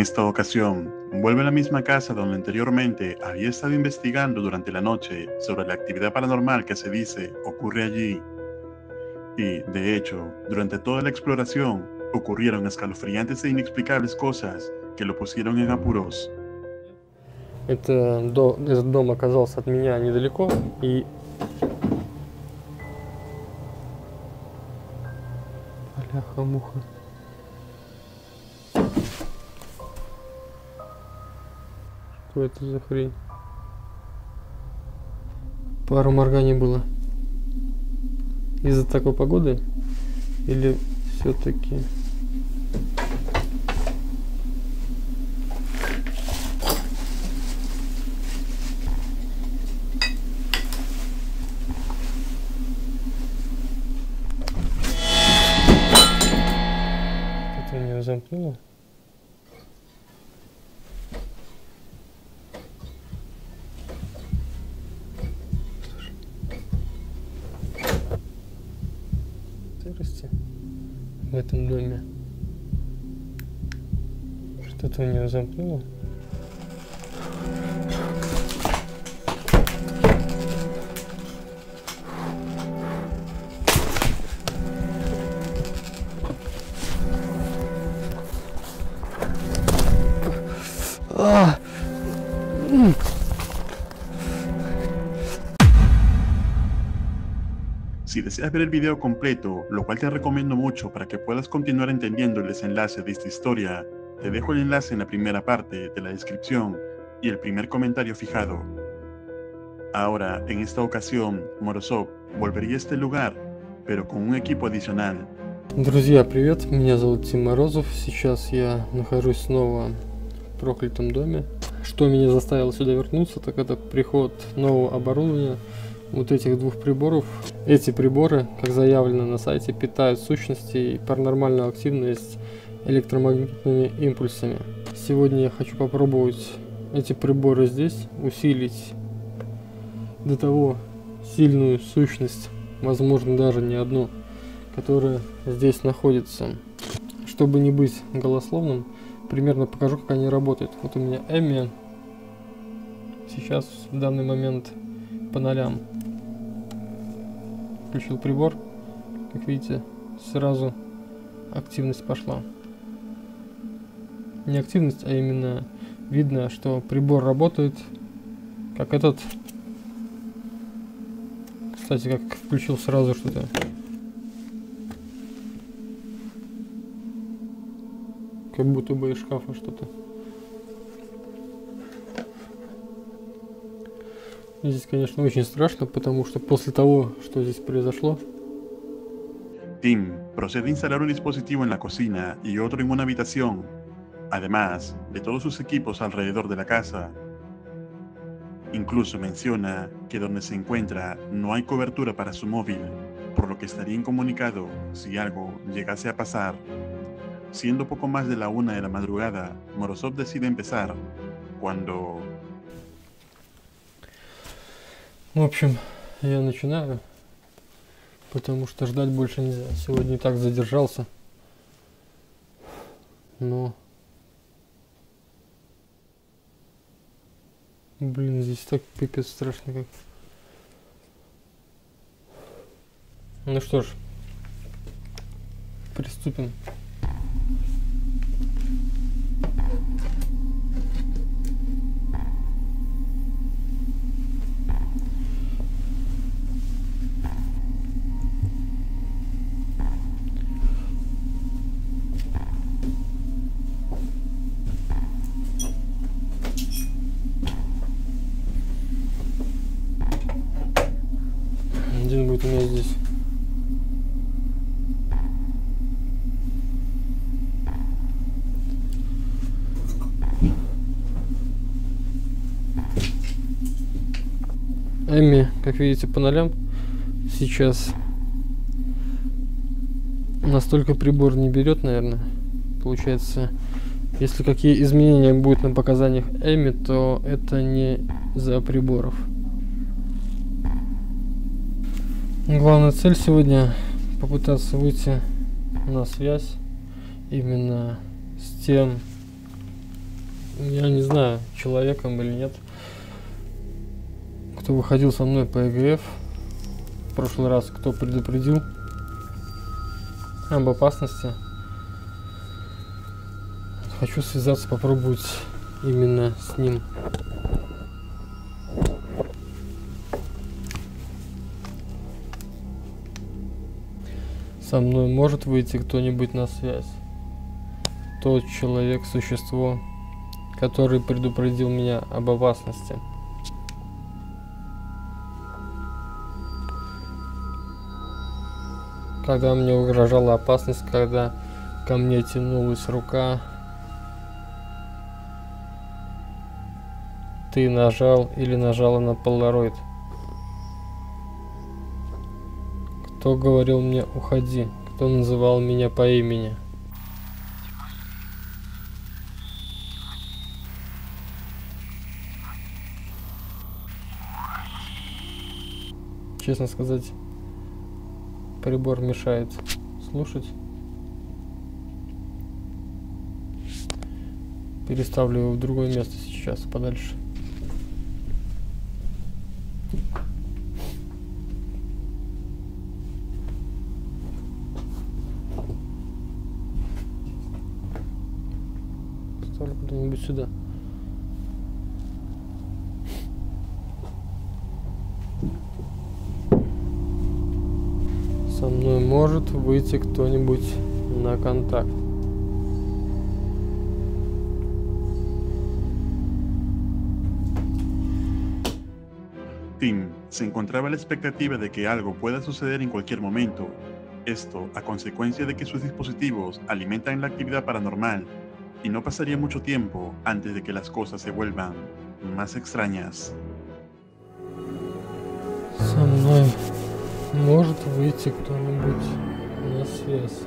En esta ocasión, vuelve a la misma casa donde anteriormente había estado investigando durante la noche sobre la actividad paranormal que se dice ocurre allí. Y, de hecho, durante toda la exploración, ocurrieron escalofriantes e inexplicables cosas que lo pusieron en apuros. Этот дом оказался от меня недалеко, и... Бляха-муха. Что это за хрень? Пару морганий было. Из-за такой погоды? Или все-таки... замкнула. Сырости в этом доме. Что-то у нее замкнуло. Si deseas ver el video completo, lo cual te recomiendo mucho para que puedas continuar entendiendo el desenlace de esta historia, te dejo el enlace en la primera parte de la descripción y el primer comentario fijado. Ahora, en esta ocasión, Morozov volvería a este lugar, pero con un equipo adicional. Друзья, привет, меня зовут Тим Морозов, сейчас я нахожусь снова в проклятом доме. Что меня заставило сюда вернуться, так это приход нового оборудования. Вот этих двух приборов. Эти приборы, как заявлено на сайте, питают сущности и паранормальную активность электромагнитными импульсами. Сегодня я хочу попробовать эти приборы здесь, усилить до того сильную сущность, возможно даже не одну, которая здесь находится. Чтобы не быть голословным, примерно покажу, как они работают. Вот у меня Эмми сейчас в данный момент по нолям. Включил прибор, как видите, сразу активность пошла. Не активность, а именно видно, что прибор работает, как этот. Кстати, как включил сразу что-то. Как будто бы из шкафа что-то. Здесь, конечно, очень страшно, потому что после того, что здесь произошло... Tim procede a instalar un dispositivo en la cocina y otro en una habitación, además de todos sus equipos alrededor de la casa. Incluso menciona que donde se encuentra no hay cobertura para su móvil, por lo que estaría incomunicado si algo llegase a pasar. Siendo poco más de la 1 de la madrugada, Morozov decide empezar, cuando... В общем, я начинаю, потому что ждать больше нельзя. Сегодня и так задержался, но... Блин, здесь так пипец страшно как. Ну что ж, приступим. Будет у меня здесь. Эмми, как видите, по нолям сейчас. Настолько прибор не берет, наверное. Получается, если какие изменения будут на показаниях Эмми, то это не за приборов. Главная цель сегодня попытаться выйти на связь именно с тем я не знаю, человеком или нет, кто выходил со мной по ЭГФ в прошлый раз, кто предупредил об опасности. Хочу связаться, попробовать именно с ним. Со мной может выйти кто-нибудь на связь? Тот человек, существо, который предупредил меня об опасности. Когда мне угрожала опасность, когда ко мне тянулась рука, ты нажал или нажала на полароид. Кто говорил мне уходи? Кто называл меня по имени? Честно сказать, прибор мешает слушать. Переставлю его в другое место сейчас, подальше. Ставлю куда-нибудь сюда. Со мной может выйти кто-нибудь на контакт. Tim se encontraba a la expectativa de que algo pueda suceder en cualquier momento. Esto a consecuencia de que sus dispositivos alimentan la actividad paranormal, y no pasaría mucho tiempo antes de que las cosas se vuelvan más extrañas. Со мной может выйти кто-нибудь на связь.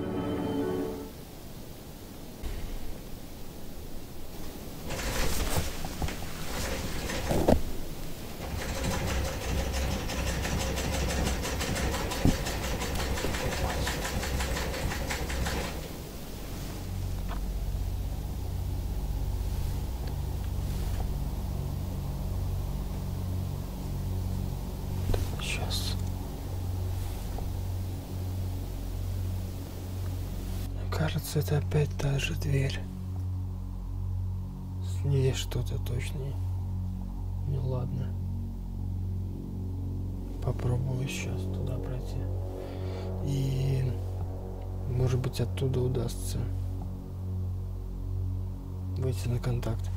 Кажется, это опять та же дверь. С ней что-то точно неладно. Попробую сейчас туда пройти. И может быть оттуда удастся выйти на контакт.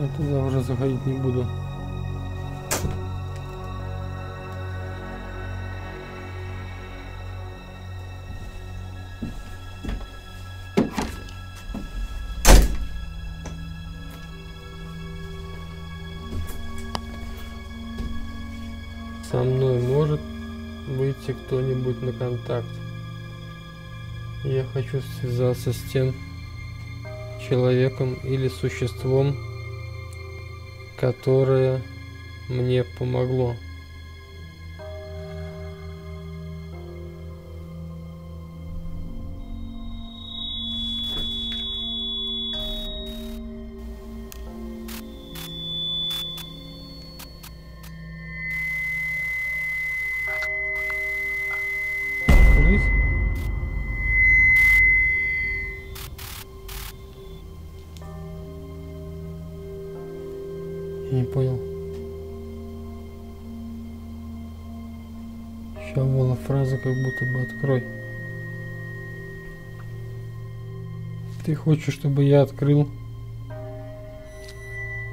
Я туда уже заходить не буду. Со мной может выйти кто-нибудь на контакт. Я хочу связаться с тем человеком или существом, которое мне помогло. Не понял. Еще была фраза, как будто бы открой. Ты хочешь, чтобы я открыл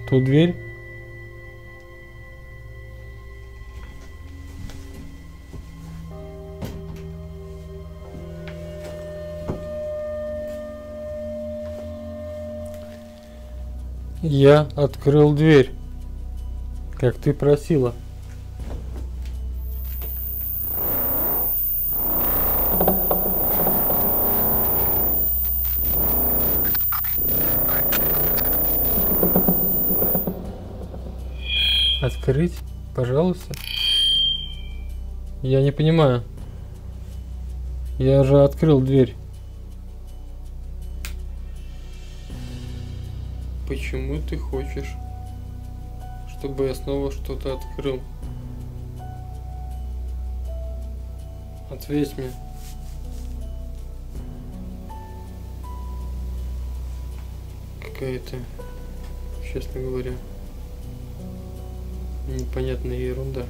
ту дверь? Я открыл дверь, как ты просила. Открыть, пожалуйста. Я не понимаю. Я же открыл дверь. Почему ты хочешь, чтобы я снова что-то открыл? Ответь мне. Какая-то, честно говоря, непонятная ерунда.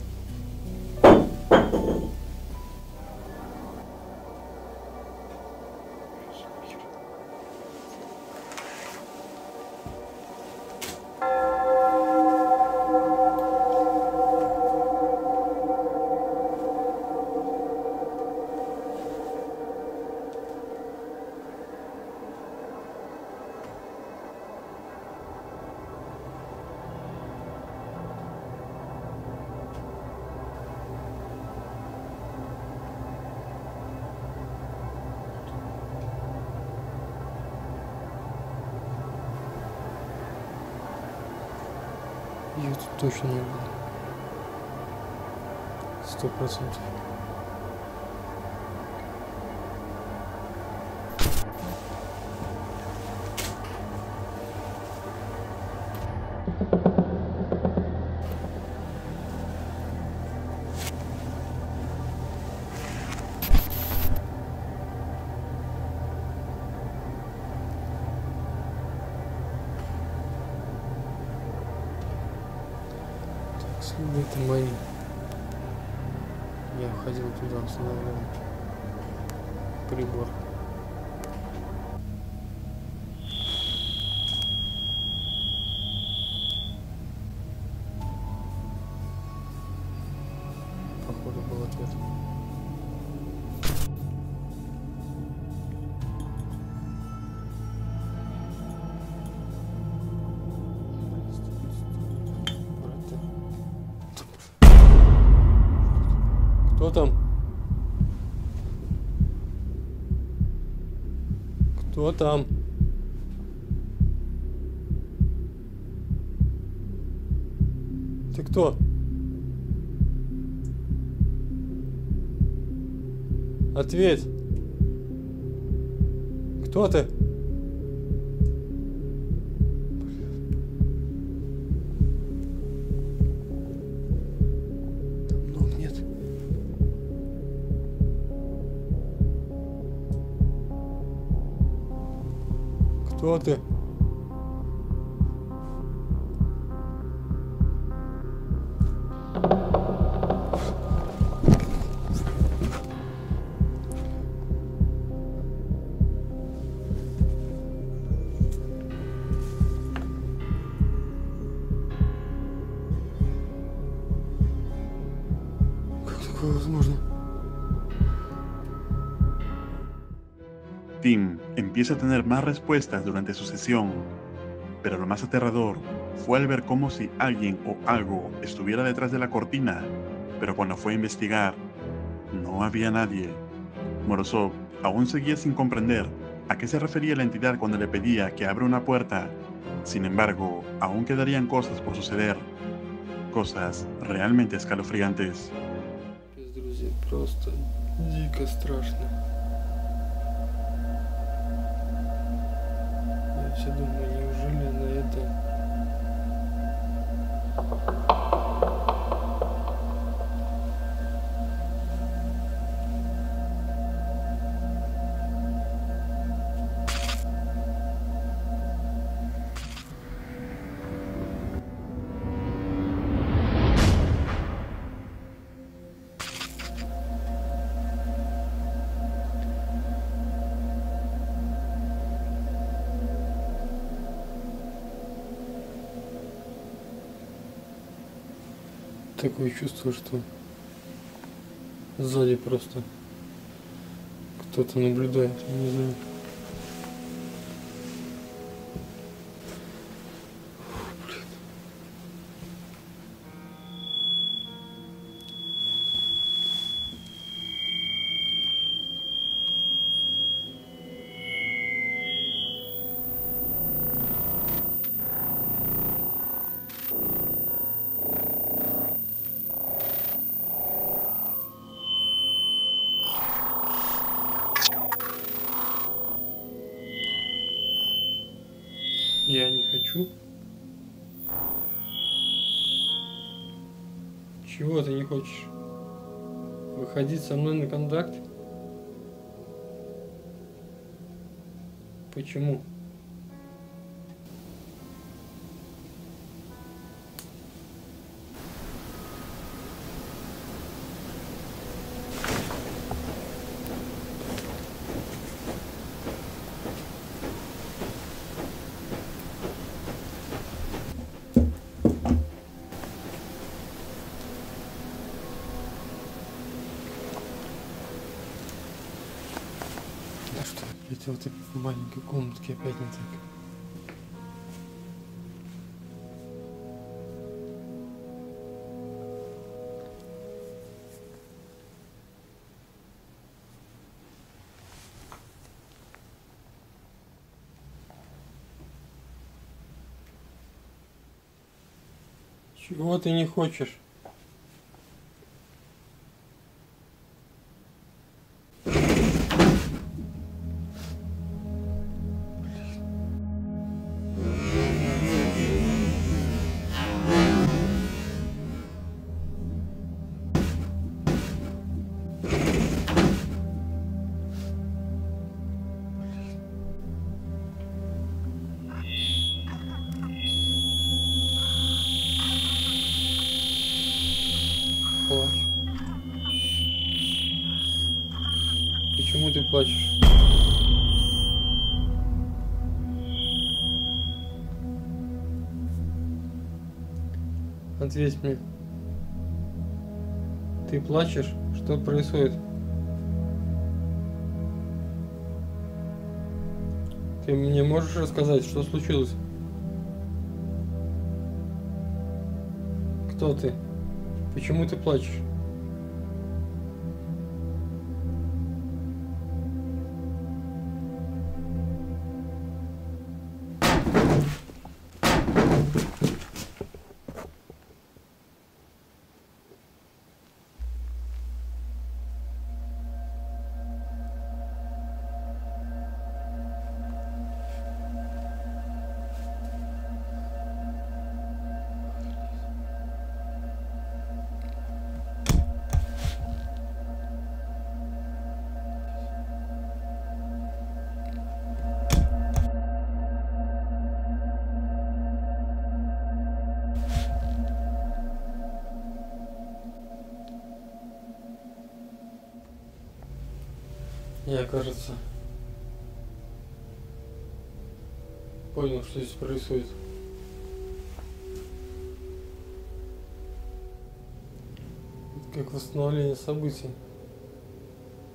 Ее тут точно не было. 100%. Это мои. Я входил туда, устанавливал прибор. Походу был ответ. Кто там? Кто там? Ты кто? Ответь! Кто ты? Кто ты? Как такое возможно? Tim empieza a tener más respuestas durante su sesión, pero lo más aterrador fue al ver como si alguien o algo estuviera detrás de la cortina, pero cuando fue a investigar, no había nadie. Morozov aún seguía sin comprender a qué se refería la entidad cuando le pedía que abra una puerta. Sin embargo, aún quedarían cosas por suceder, cosas realmente escalofriantes. Я думаю, неужели на это такое чувство, что сзади просто кто-то наблюдает, не знаю. Чего ты не хочешь выходить со мной на контакт? Почему? В этой маленькой комнатке опять не так. Чего ты не хочешь? Почему ты плачешь? Ответь мне. Ты плачешь? Что происходит? Ты мне можешь рассказать, что случилось? Кто ты? Почему ты плачешь? Я, кажется, понял, что здесь происходит. Это как восстановление событий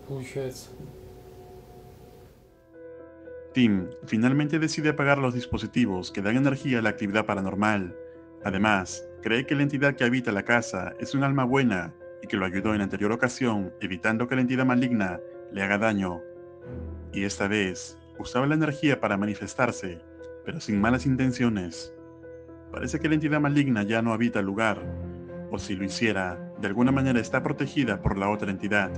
получается. Tim finalmente decide apagar los dispositivos que dan energía a la actividad paranormal. Además, cree que la entidad que habita la casa es un alma buena y que lo ayudó en la anterior ocasión, evitando que la entidad maligna le haga daño, y esta vez usaba la energía para manifestarse, pero sin malas intenciones. Parece que la entidad maligna ya no habita el lugar, o si lo hiciera, de alguna manera está protegida por la otra entidad.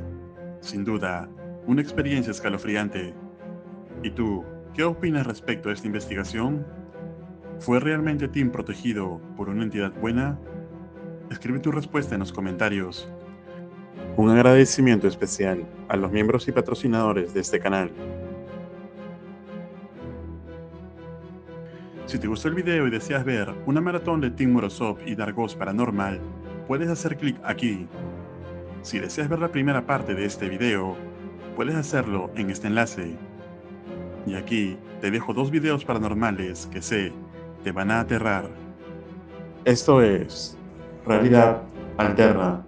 Sin duda, una experiencia escalofriante. ¿Y tú, qué opinas respecto a esta investigación? ¿Fue realmente Tim protegido por una entidad buena? Escribe tu respuesta en los comentarios. Un agradecimiento especial a los miembros y patrocinadores de este canal. Si te gustó el video y deseas ver una maratón de Tim Morozov y Dark Ghost Paranormal, puedes hacer clic aquí. Si deseas ver la primera parte de este video, puedes hacerlo en este enlace. Y aquí te dejo dos videos paranormales que sé te van a aterrar. Esto es Realidad Alterna.